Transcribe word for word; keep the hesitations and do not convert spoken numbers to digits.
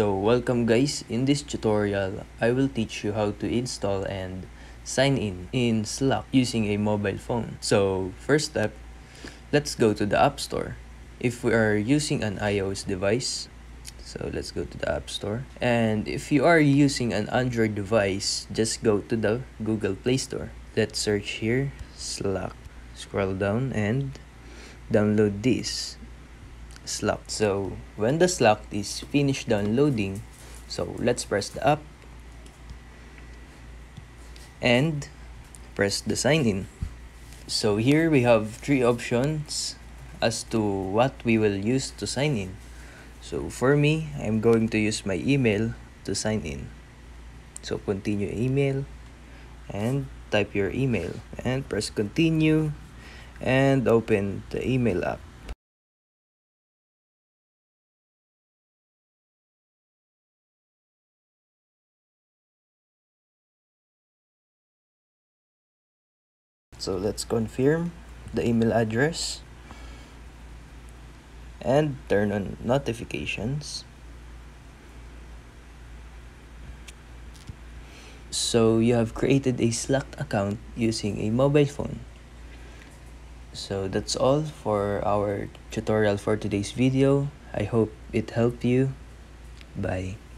So welcome guys, in this tutorial, I will teach you how to install and sign in in Slack using a mobile phone. So first step, let's go to the App Store. If we are using an iOS device, so let's go to the App Store. And if you are using an Android device, just go to the Google Play Store. Let's search here, Slack. Scroll down and download this. Slack. So when the Slack is finished downloading, so let's press the app and press the sign in. So here we have three options as to what we will use to sign in. So for me, I'm going to use my email to sign in. So continue email and type your email and press continue and open the email app. So let's confirm the email address and turn on notifications. So you have created a Slack account using a mobile phone. So that's all for our tutorial for today's video. I hope it helped you. Bye.